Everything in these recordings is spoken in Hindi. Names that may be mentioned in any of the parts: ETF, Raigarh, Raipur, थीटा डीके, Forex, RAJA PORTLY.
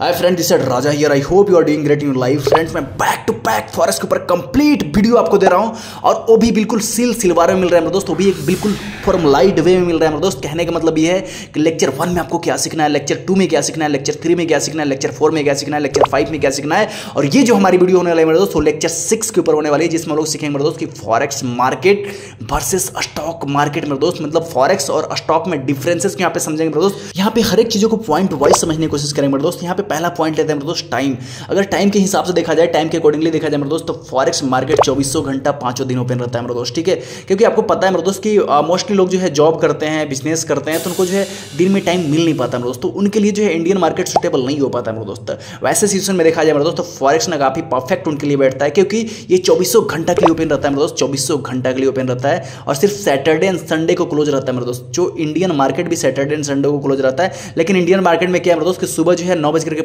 Hi friend, this Raja here. I hope you are doing great in life. Friends, मैं बैक टू बैक फॉरेक्स के ऊपर कंप्लीट वीडियो आपको दे रहा हूं और वो भी बिल्कुल सिलसिलेवार में मिल रहा है मेरे दोस्त, वो भी एक बिल्कुल फॉर्मलाइट वे में मिल रहा है मेरे दोस्त। कहने का मतलब ये है कि लेक्चर 1 में आपको क्या सीखना है, लेक्चर 2 में क्या सीखना है, लेक्चर 3 में क्या सीखना है, लेक्चर 4 में क्या सीखना है, लेक्चर 5 में क्या सीखना है। और ये जो हमारी वीडियो होने वाली है मेरे दोस्त, वो लेक्चर 6 के ऊपर होने वाली है, जिसमें लोग सीखेंगे मेरे दोस्त कि forex market versus stock market मेरे दोस्त, मतलब फॉरेक्स और स्टॉक में डिफरेंसेस को यहाँ पे समझेंगे मेरे दोस्त। यहाँ पे हर एक चीज़ों को पॉइंट वाइज समझने की कोशिश करेंगे मेरे दोस्त। यहाँ पे पहला पॉइंट लेते हैं मेरे दोस्त टाइम। अगर टाइम के हिसाब से देखा जाए, टाइम के अकॉर्डिंगली देखा जाए मेरे दोस्त, तो फॉरेक्स मार्केट 2400 घंटा 5 दिन ओपन रहता है मेरे दोस्त, ठीक है। क्योंकि आपको पता है मेरे दोस्त कि मोस्टली लोग जो है जॉब करते हैं, बिजनेस करते हैं, तो उनको जो है दिन में टाइम मिल नहीं पाता मेरे दोस्त, तो उनके लिए जो है इंडियन मार्केट सुटेबल नहीं हो पाता मेरे दोस्त। वैसे सिचुएशन में देखा जाए मेरे दोस्त, तो फॉरेक्स ना काफ़ी परफेक्ट उनके लिए बैठता है, क्योंकि ये 2400 घंटा के लिए ओपन रहता है मेरे दोस्त, 2400 घंटा के लिए ओपन रहता है और सिर्फ सैटरडे एंड संडे को क्लोज रहता है मेरे दोस्त। जो इंडियन मार्केट भी सैटरडे एंड संडे को क्लोज रहता है, लेकिन इंडियन मार्केट में क्या है मेरे दोस्त कि सुबह जो है 9:15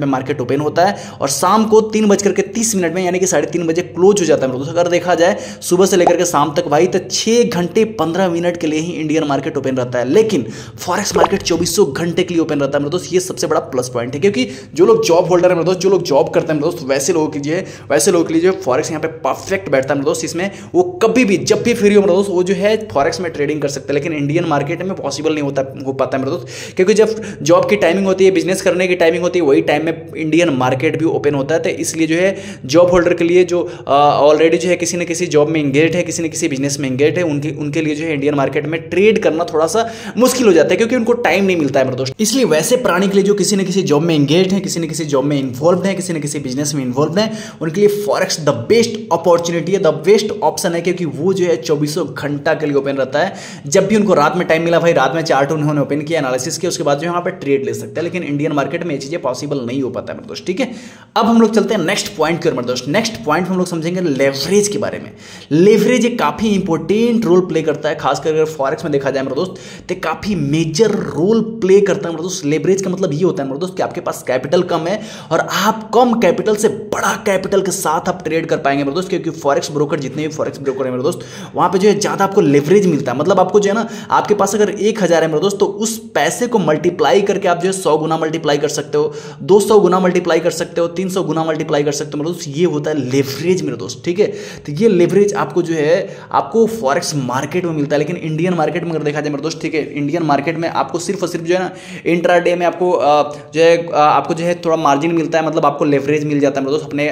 में मार्केट ओपन होता है और शाम को 3:30 में, यानी कि 3:30 बजे क्लोज हो जाता है मेरे दोस्त। अगर देखा जाए सुबह से लेकर के शाम तक भाई, तो 6 घंटे 15 मिनट के लिए ही इंडियन मार्केट ओपन रहता है, लेकिन फॉरेक्स मार्केट 2400 घंटे के लिए ओपन रहता है मेरे दोस्त। ये सबसे बड़ा प्लस पॉइंट है, क्योंकि जो लोग जॉब होल्डर है मेरे दोस्त, जो लोग जॉब करते हैं मेरे दोस्त, वैसे लोगों के लिए जो फॉरेक्स यहाँ पे परफेक्ट बैठता है मेरे दोस्त। इसमें वो कभी भी जब भी फ्री हो मेरे दोस्त, वो जो है फॉरेक्स में ट्रेडिंग कर सकते हैं, लेकिन इंडियन मार्केट में पॉसिबल नहीं हो पाता मेरे दोस्त, क्योंकि जब जॉब की टाइमिंग होती है, बिजनेस करने की टाइमिंग होती है, वही टाइम में इंडियन मार्केट भी ओपन होता है। तो इसलिए जो है जॉब होल्डर के लिए, जो ऑलरेडी जो है किसी न किसी जॉब में एंगेज है, किसी न किसी बिजनेस में एंगेज है, उनके लिए जो है इंडियन मार्केट में ट्रेड करना थोड़ा सा मुश्किल हो जाता है, क्योंकि उनको टाइम नहीं मिलता है मेरे दोस्त। इसलिए वैसे प्राणी के लिए जो किसी न किसी जॉब में एंगेज है, किसी न किसी जॉब में इन्वॉल्व है, किसी न किसी बिजनेस में इन्वॉल्व है, उनके लिए फॉरेक्स द बेस्ट अपॉर्चुनिटी है, द बेस्ट ऑप्शन है, क्योंकि वो जो है 2400 घंटा के लिए ओपन रहता है। जब भी उनको रात में टाइम मिला भाई, रात में चार्ट उन्होंने ओपन किया, एनालिसिस किया, उसके बाद जो है वहाँ पर ट्रेड ले सकते हैं, लेकिन इंडियन मार्केट में ये चीज़ें पॉसिबल नहीं हो पाता है मेरे दोस्त, ठीक है। अब हम लोग चलते हैं नेक्स्ट पॉइंट की ओर मेरे दोस्त। नेक्स्ट पॉइंट हम लोग समझेंगे लेवरेज के बारे में। लेवरेज एक काफ़ी इंपॉर्टेंट रोल प्ले करता है, खासकर अगर फॉरेक्स में देखा जाए मेरे दोस्त, तो काफ़ी मेजर रोल प्ले करता है मेरे दोस्त। लेवरेज का मतलब ये होता है मेरे दोस्त कि आपके पास कैपिटल कम है और आप कम कैपिटल से बड़ा कैपिटल के साथ आप ट्रेड कर पाएंगे मेरे दोस्त, क्योंकि फॉरेक्स ब्रोकर, जितने भी फॉरेक्स ब्रोकर है मेरे दोस्त, वहाँ पे जो है ज़्यादा आपको लेवरेज मिलता है। मतलब आपको जो है ना, आपके पास अगर 1000 है मेरे दोस्त, तो उस पैसे को मल्टीप्लाई करके आप जो है 100 गुना मल्टीप्लाई कर सकते हो, 200 गुना मल्टीप्लाई कर सकते हो, 300 गुना मल्टीप्लाई कर सकते हो मेरे दोस्त। ये होता है लेवरेज मेरे दोस्त, ठीक है। तो ये लेवरेज आपको जो है आपको फॉरेक्स मार्केट में मिलता है, लेकिन इंडियन मार्केट में अगर देखा जाए मेरे दोस्त, ठीक है, इंडियन मार्केट में आपको सिर्फ और सिर्फ जो है ना इंट्राडे में आपको जो है थोड़ा मार्जिन मिलता है, मतलब आपको लेवरेज मिल जाता है मेरे दोस्त। अपने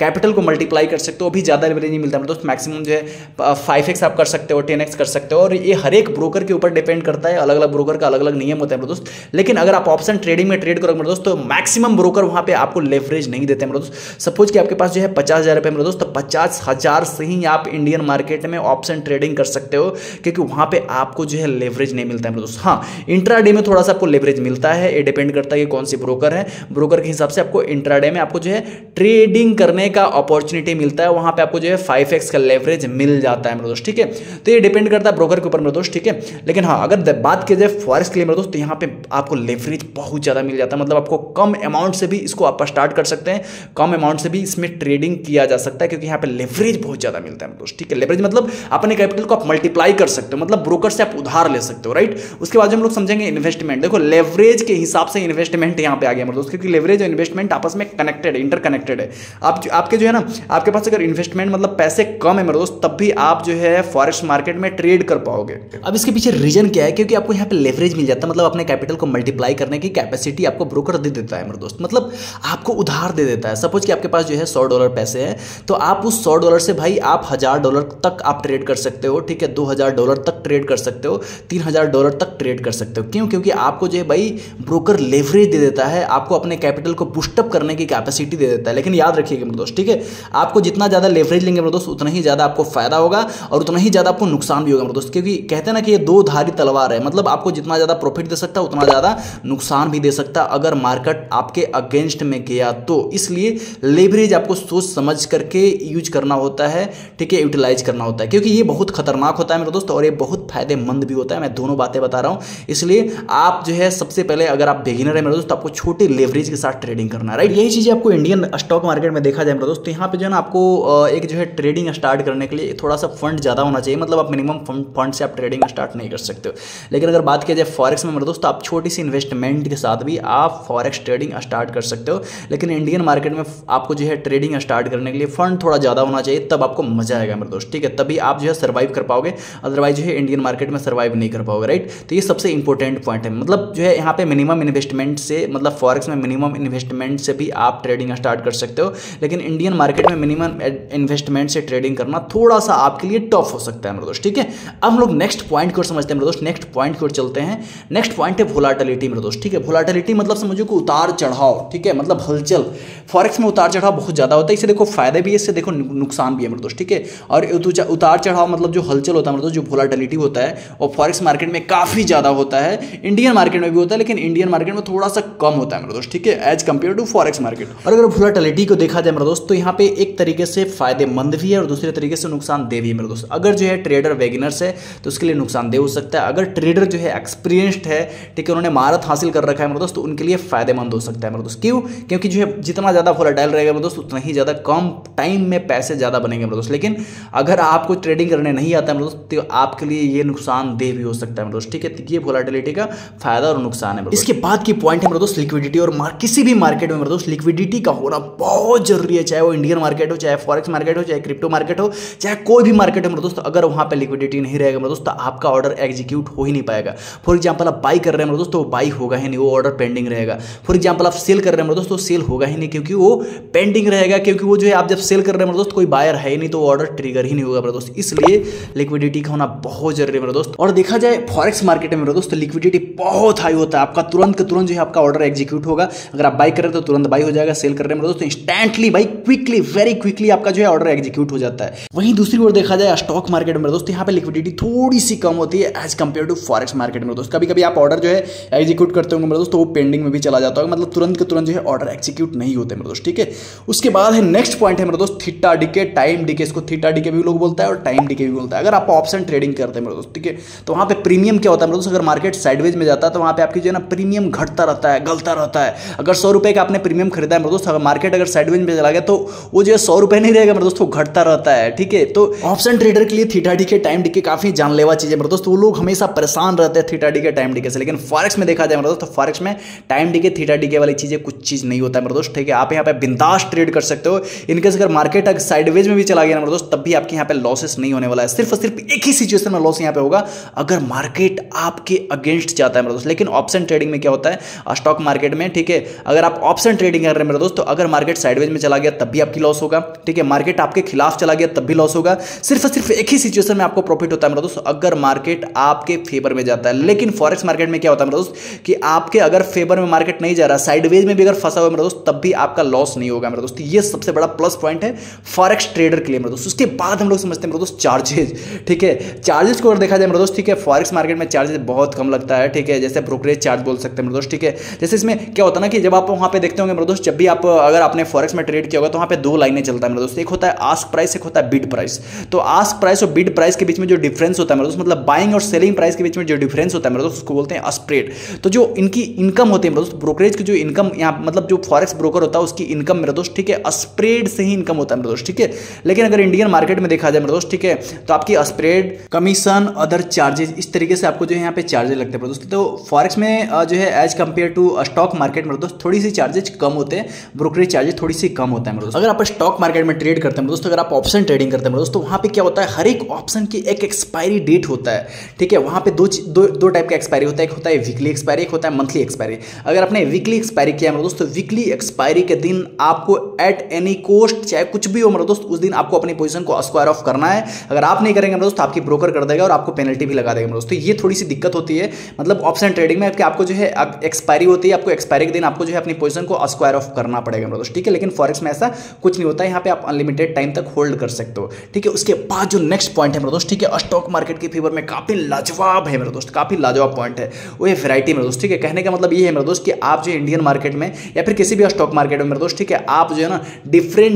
कैपिटल को मल्टीप्लाई कर सकते हो, भी ज़्यादा लेवरेज नहीं मिलता मेरे दोस्त। मैक्सिमम जो है 5x आप कर सकते हो, 10x कर सकते हो, और ये हर एक ब्रोकर के ऊपर डिपेंड करता है, अलग अलग ब्रोकर का अलग अलग नियम होता है मेरे दोस्त। लेकिन अगर आप ऑप्शन ट्रेडिंग में ट्रेड करो मेरे दोस्त, तो मैक्सिमम ब्रोकर वहाँ पे आपको लेवरेज नहीं देते मेरे दोस्त। सपोज कि आपके पास जो है 50,000 रुपये मेरे दोस्त, तो 50,000 से ही आप इंडियन मार्केट में ऑप्शन ट्रेडिंग कर सकते हो, क्योंकि वहाँ पे आपको जो है लेवरेज नहीं मिलता है मेरे दोस्त। हाँ, इंट्राडे में थोड़ा सा आपको लेवरेज मिलता है, ये डिपेंड करता है कि कौन सी ब्रोकर है, ब्रोकर के हिसाब से आपको इंट्राडे में आपको जो है ट्रेडिंग करने का अपॉर्चुनिटी मिलता है, वहाँ पर आपको जो है 5x का लेवरेज मिल जाता है मेरे दोस्त, ठीक है। तो ये डिपेंड करता है ब्रोकर के ऊपर मेरे दोस्त, ठीक है। लेकिन हाँ, अगर बात की जाए फॉरेक्स के लिए मेरे दोस्त, तो यहाँ पे आपको लेवरेज बहुत ज़्यादा मिल जाता है, मतलब आपको कम अमाउंट से भी इसको आप स्टार्ट कर सकते हैं, कम अमाउंट से भी इसमें ट्रेडिंग किया जा सकता है, क्योंकि यहाँ पे लेवरेज बहुत ज़्यादा मिलता है मेरे दोस्त, ठीक है। लेवरेज मतलब अपने कैपिटल को आप मल्टीप्लाई कर सकते हो, मतलब ब्रोकर से आप उधार ले सकते हो, राइट। उसके बाद हम लोग समझेंगे इन्वेस्टमेंट। देखो, लेवरेज के हिसाब से इन्वेस्टमेंट यहाँ पे आ गया मेरे दोस्त, क्योंकि लेवरेज और इन्वेस्टमेंट आपस में कनेक्टेड है, इंटरकनेक्टेड है। आपके जो है ना, आपके पास अगर इन्वेस्टमेंट मतलब पैसे कम है मेरे दोस्त, तब भी आप जो है फॉरेक्स मार्केट में ट्रेड कर पाओगे। अब इसके पीछे रीजन क्या है, क्योंकि आपको यहाँ पे लेवरेज मिल जाता है, मतलब अपने कैपिटल को मल्टीप्लाई करने की कैपेसिटी आपको ब्रोकर दे देता है मेरे दोस्त, मतलब आपको उधार दे देता है। सपोज कि आपके पास जो है $100 पैसे हैं, तो आप उस $100 से भाई आप $1000 तक आप ट्रेड कर सकते हो, ठीक है, $2000 तक ट्रेड कर सकते हो, $3000 तक ट्रेड कर सकते हो। क्यों? क्योंकि आपको जो है भाई ब्रोकर लेवरेज दे देता है, आपको अपने कैपिटल को बूस्टअप करने की कैपेसिटी दे देता है। लेकिन याद रखिएगा मेरे दोस्त, ठीक है, आपको जितना ज़्यादा लेवरेज लेंगे मेरे दोस्त, उतना ही ज़्यादा आपको फायदा होगा और उतना ही ज़्यादा आपको नुकसान भी होगा मेरे दोस्त, क्योंकि कहते हैं ना कि ये दो धारी तलवार है, मतलब आपको जितना ज़्यादा प्रॉफिट दे सकता है, उतना ज़्यादा नुकसान भी दे सकता है अगर मार्केट आपके अगेंस्ट में गया तो। इसलिए लेवरेज आपको सोच समझ करके यूज करना होता है, ठीक है, यूटिलाइज करना होता है, क्योंकि ये बहुत खतरनाक होता है मेरे दोस्त और ये बहुत फायदेमंद भी होता है। मैं दोनों बातें बता रहा हूँ, इसलिए आप जो है सबसे पहले अगर आप बिगिनर है मेरे दोस्त, आपको छोटे लेवरेज के साथ ट्रेडिंग करना है, राइट। यही चीज़ें आपको इंडियन स्टॉक स्टॉक मार्केट में देखा जाए मेरे दोस्त, तो यहाँ पे जो है ना आपको एक जो है ट्रेडिंग स्टार्ट करने के लिए थोड़ा सा फंड ज़्यादा होना चाहिए। मतलब आप मिनिमम फंड से आप ट्रेडिंग स्टार्ट नहीं कर सकते हो। लेकिन अगर बात किया जाए फॉरेक्स में मेरे दोस्त, आप छोटी सी इन्वेस्टमेंट के साथ भी आप फॉरेक्स ट्रेडिंग स्टार्ट कर सकते हो। लेकिन इंडियन मार्केट में आपको जो है ट्रेडिंग स्टार्ट करने के लिए फंड थोड़ा ज़्यादा होना चाहिए, तब आपको मजा आएगा मेरे दोस्त, ठीक है। तभी आप जो है सर्वाइव कर पाओगे, अदरवाइज जो है इंडियन मार्केट में सर्वाइव नहीं कर पाओगे, राइट। तो ये सबसे इंपॉर्टेंट पॉइंट है। मतलब जो है यहाँ पे मिनिमम इन्वेस्टमेंट से, मतलब फॉरेक्स में मिनिमम इन्वेस्टमेंट से भी आप ट्रेडिंग स्टार्ट कर सकते हो। लेकिन इंडियन मार्केट में मिनिमम इन्वेस्टमेंट से ट्रेडिंग करना थोड़ा सा आपके लिए टफ हो सकता है मेरे दोस्त, ठीक है। अब हम लोग नेक्स्ट पॉइंट को समझते हैं मेरे दोस्त, नेक्स्ट पॉइंट को चलते हैं। नेक्स्ट पॉइंट है वोलेटिलिटी मेरे दोस्त, ठीक है। वोलेटिलिटी मतलब समझो कि उतार चढ़ाव, ठीक है, मतलब हलचल। फॉरेक्स में उतार चढ़ाव बहुत ज़्यादा होता है, इससे देखो फायदे भी है, इससे देखो नुकसान भी है मेरे दोस्त, ठीक है। और उतार चढ़ाव मतलब जो हलचल होता है मेरे दोस्त, जो वोलेटिलिटी होता है, और फॉरेक्स मार्केट में काफ़ी ज़्यादा होता है। इंडियन मार्केट में भी होता है, लेकिन इंडियन मार्केट में थोड़ा सा कम होता है मेरे दोस्त, ठीक है, as compare to forex market. और अगर वोलेटिलिटी को देखा जाए मेरे दोस्त, तो यहाँ पे एक तरीके से फायदेमंद भी है और दूसरे तरीके से नुकसानदेह भी है मेरे दोस्त। अगर जो है ट्रेडर बेगिनर्स है तो उसके लिए नुकसानदेह हो सकता है। अगर ट्रेडर जो है एक्सपीरियंस्ड है, ठीक है, उन्होंने महारत हासिल कर रखा है मेरे दोस्त, तो उनके लिए फायदेमंद हो सकता है मेरे दोस्त। क्यों? क्योंकि जो है जितना ज़्यादा वोलेटाइल रहेगा मेरे दोस्त, उतना ही ज़्यादा कम टाइम में पैसे ज़्यादा बनेंगे मेरे दोस्त। लेकिन अगर आपको ट्रेडिंग करने नहीं आता मेरे दोस्त, तो आपके लिए ये नुकसानदेह भी हो सकता है मेरे दोस्त, ठीक है। ये वोलेटिलिटी का फायदा और नुकसान है। इसके बाद की पॉइंट है मेरे दोस्त लिक्विडिटी। और किसी भी मार्केट में मेरे दोस्त लिक्विडिटी का होना बहुत जरूरी है, चाहे वो इंडियन मार्केट हो, चाहे फॉरेक्स मार्केट हो, चाहे क्रिप्टो मार्केट हो, चाहे कोई भी मार्केट हो मेरे दोस्त। अगर वहाँ पे लिक्विडिटी नहीं रहेगा मेरे दोस्त, तो आपका ऑर्डर एग्जीक्यूट हो ही नहीं पाएगा। फॉर एग्जाम्पल आप बाई कर रहे हैं मेरे दोस्त, तो बाई होगा ही नहीं, वो ऑर्डर पेंडिंग रहेगा। फॉर एग्जाम्पल आप सेल कर रहे हैं मेरे दोस्त, तो सेल होगा ही नहीं, क्योंकि वो पेंडिंग रहेगा। क्योंकि वो जो है आप जब सेल कर रहे हैं मेरे दोस्त, कोई बायर है ही नहीं, तो ऑर्डर ट्रिगर ही नहीं होगा मेरे दोस्त। इसलिए लिक्विडिटी का होना बहुत जरूरी है मेरे दोस्त। और देखा जाए फॉरेक्स मार्केट में मेरे दोस्त लिक्विडिटी बहुत हाई होता है, आपका तुरंत के तुरंत जो है आपका ऑर्डर एग्जीक्यूट होगा। अगर आप बाई कर रहे हो तो तुरंत बाई हो जाएगा, सेल कर रहे हैं दोस्तों इंस्टेंटली भाई, क्विकली, वेरी क्विकली आपका जो है ऑर्डर एग्जीक्यूट हो जाता है। वहीं दूसरी ओर देखा जाए स्टॉक मार्केट में दोस्तों, यहाँ पे लिक्विडिटी थोड़ी सी कम होती है as compare to forex market में दोस्तों। कभी कभी आप ऑर्डर जो है एग्जीक्यूट करते होंगे मेरे दोस्तों, वो पेंडिंग में भी चला जाता होगा, मतलब तुरंत के तुरंत जो है ऑर्डर एग्जीक्यूट नहीं होते मेरे दोस्त, ठीक है। उसके बाद है नेक्स्ट पॉइंट है मेरे दोस्त थीटा डीके, टाइम डीके। इसको थीटा डीके भी लोग बोलता है और टाइम डीके भी बोलता है। अगर आप ऑप्शन ट्रेडिंग करते हैं मेरे दोस्त, ठीक है, तो वहाँ पे प्रीमियम क्या होता है मेरे दोस्त? अगर मार्केट साइडवेज में जाता है तो वहाँ पे आपकी जो है ना प्रीमियम घटता रहता है, गलता रहता है। अगर 100 रुपये का आपने प्रीमियम खरीदा है मेरे दोस्त, अगर मार्केट अगर साइडवेज में चला गया तो वो जो है 100 रुपये नहीं रहेगा मेरे दोस्त, वो घटता रहता है, ठीक है। तो ऑप्शन ट्रेडर के लिए थीटा डीके, टाइम डीके काफी जानलेवा चीज है मेरे दोस्त। वो लोग हमेशा परेशान रहते हैं थीटा डीके, टाइम डीके से। लेकिन फॉरेक्स में देखा जाए मेरे दोस्त, तो फॉरेक्स में टाइम डीके, थीटा डीके वाली चीजें कुछ चीज नहीं होता है मेरे दोस्त, ठीक है। आप यहाँ पे बिंदास ट्रेड कर सकते हो। इनकेस अगर मार्केट अगर साइडवेज में भी चला गया मेरे दोस्त, तब भी आपके यहाँ पे लॉसेस नहीं होने वाला है। सिर्फ और सिर्फ एक ही सिचुएशन में लॉस यहाँ पे होगा, अगर मार्केट आपके अगेंस्ट जाता है मेरे दोस्त। लेकिन ऑप्शन ट्रेडिंग में क्या होता है स्टॉक मार्केट में, ठीक है, अगर आप ऑप्शन ट्रेडिंग कर रहे हैं मेरे दोस्त, तो अगर मार्केट साइडवेज में चला गया तब भी आपकी लॉस होगा, ठीक है। मार्केट आपके खिलाफ चला गया तब भी लॉस होगा। सिर्फ और सिर्फ एक ही सिचुएशन में आपको प्रॉफिट होता है मेरे दोस्त, अगर मार्केट आपके फेवर में जाता है। लेकिन फॉरेक्स मार्केट में क्या होता है मेरे दोस्त कि आपके अगर फेवर में मार्केट नहीं जा रहा, साइडवेज में भी अगर फंसा हुआ मेरे दोस्त, तब भी आपका लॉस नहीं होगा मेरे दोस्त। ये सबसे बड़ा प्लस पॉइंट है फॉरेक्स ट्रेडर के लिए मेरे दोस्त। उसके बाद हम लोग समझते हैं मेरे दोस्त चार्जेज, ठीक है। चार्जेस को अगर देखा जाए मेरे दोस्त, ठीक है, फॉरेक्स मार्केट में चार्जेस बहुत कम लगता है, ठीक है, जैसे ब्रोकरेज चार्ज बोल सकते हैं मेरे दोस्त, ठीक है। जैसे इसमें क्या होता है ना कि जब आप वहाँ पे देखते होंगे मेरे दोस्त, जब भी आप अगर आपने फॉरेक्स में ट्रेड किया होगा तो वहाँ पे दो लाइनें चलता है मेरे दोस्त। एक होता है आस्क प्राइस, एक होता है बिड प्राइस। तो आस्क प्राइस और बिड प्राइस के बीच में जो डिफरेंस होता है मेरे दोस्त, मतलब बाइंग और सेलिंग प्राइस के बीच में जो डिफरेंस होता है मेरे दोस्त, उसको बोलते हैं स्प्रेड। तो जो इनकी इनकम होती है मेरे दोस्त, ब्रोकरेज की जो इनकम यहाँ मतलब जो फॉरेक्स ब्रोकर होता है उसकी इनकम मेरे दोस्त, ठीक है, स्प्रेड से ही इनकम होता है मेरे दोस्त, ठीक है। लेकिन अगर इंडियन मार्केट में देखा जाए मेरे दोस्त, ठीक है, तो आपकी स्प्रेड, कमीशन, अदर चार्जेस, इस तरीके से आपको जो है यहाँ पे चार्जेस लगते हैं मेरे दोस्त। तो फॉरेक्स में जो है as compare to stock market मेरे दोस्त थोड़ी सी चार्जेस कम होते हैं, ब्रोकरेज चार्जेस थोड़ी सी कम होता है मेरे दोस्त। अगर आप स्टॉक मार्केट में ट्रेड करते हैं दोस्तों, अगर आप ऑप्शन ट्रेडिंग करते हैं मेरे दोस्तों, वहाँ पे क्या होता है हर एक ऑप्शन की एक एक्सपायरी डेट होता है, ठीक है। वहाँ पे दो टाइप का एक्सपायरी होता है, एक होता है वीकली एक्सपायरी, एक होता है मंथली एक्सपायरी। अगर आपने वीकली एक्सपायरी किया मेरे दोस्तों, वीकली एक्सपायरी के दिन आपको एट एनी कॉस्ट, चाहे कुछ भी हो मेरे दोस्त, उस दिन आपको अपनी पोजीशन को स्क्वायर ऑफ करना है। अगर आप नहीं करेंगे मेरे दोस्त, आपकी ब्रोकर कर देगा और आपको पेनल्टी भी लगा देगा मेरे दोस्त। ये थोड़ी सी दिक्कत होती है मतलब ऑप्शन ट्रेडिंग में, आपको जो है एक्सपायरी होती है, आपको एक्सपायरी के दिन आपको जो है अपनी पोजीशन को स्क्वायर ऑफ करना पड़ेगा मेरे दोस्त, ठीक है। लेकिन फॉरेक्स में ऐसा कुछ नहीं होता है, यहाँ पे आप अनलिमिटेड टाइम तक होल्ड कर सकते हो, ठीक है। उसके बाद जो नेक्स्ट पॉइंट है मेरे दोस्त, ठीक है, स्टॉक मार्केट के फेवर में काफी लाजवाब है मेरे दोस्त, काफी लाजवाब पॉइंट है वो है वैरायटी मेरे दोस्त, ठीक है। कहने का मतलब ये है मेरे दोस्त कि आप जो इंडियन मार्केट में या फिर किसी भी स्टॉक मार्केट में मेरे दोस्त, ठीक है, आप जो है ना डिफरेंट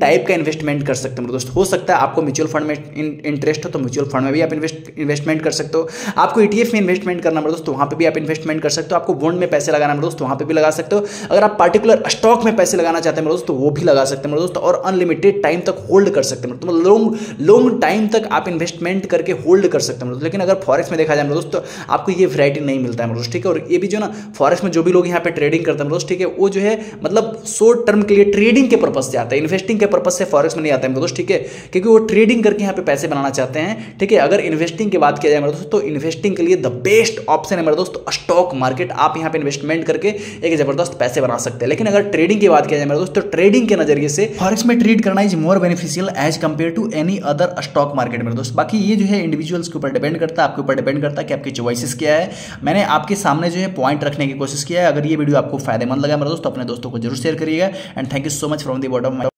टाइप का इन्वेस्टमेंट कर सकते हो मेरे दोस्त। हो सकता है आपको म्यूचुअल फंड में इंटरेस्ट हो तो म्यूचुअल फंड में भी आप इन्वेस्टमेंट कर सकते हो। आपको ETF में इन्वेस्टमेंट करना मेरे दोस्त, वहां पे भी आप इन्वेस्टमेंट कर सकते हो। आपको बॉन्ड में पैसे लगाना मेरे दोस्त, वहां पे भी लगा सकते हो। अगर आप पार्टिकुलर स्टॉक में पैसे लगाना लगाना चाहते हैं मेरे दोस्त तो वो भी लगा सकते हैं मेरे दोस्त, और अनलिमिटेड टाइम तक होल्ड कर सकते हैं मतलब लॉन्ग टाइम तक आप इन्वेस्टमेंट करके होल्ड कर सकते हैं मेरे दोस्त। लेकिन अगर फॉरेक्स में देखा जाए मेरे दोस्त तो आपको ये वैरायटी नहीं मिलता है मेरे दोस्त, ठीक है। और ये भी जो ना फॉरेक्स में जो भी लोग यहाँ पे ट्रेडिंग करते हैं मेरे दोस्त, ठीक है, वो जो है मतलब शॉर्ट टर्म के लिए ट्रेडिंग के पर्पज से आता है, इन्वेस्टिंग के पर्पज से फॉरेक्स में नहीं आता है मेरे दोस्त, ठीक है, क्योंकि वो ट्रेडिंग करके यहाँ पे पैसे बनाना चाहते हैं, ठीक है। अगर इन्वेस्टिंग की बात किया जाए मेरे दोस्त तो इन्वेस्टिंग के लिए द बेस्ट ऑप्शन है मेरे दोस्त स्टॉक मार्केट। आप यहाँ पे इन्वेस्टमेंट करके एक जबरदस्त पैसे बना सकते हैं। लेकिन अगर ट्रेडिंग की बात किया जाए मेरे दोस्त तो ट्रेडिंग के नजरिए से फॉरेक्स में ट्रेड करना is more beneficial as compare to any other stock market मेरे दोस्त। बाकी ये जो है इंडिविजुअल्स के ऊपर डिपेंड करता है, आपके ऊपर डिपेंड करता है कि आपकी चॉइसेस क्या है। मैंने आपके सामने जो है पॉइंट रखने की कोशिश किया है। अगर ये वीडियो आपको फायदेमंद लगा मेरे दोस्त तो अपने दोस्तों को जरूर शेयर करिएगा and thank you so much from the bottom.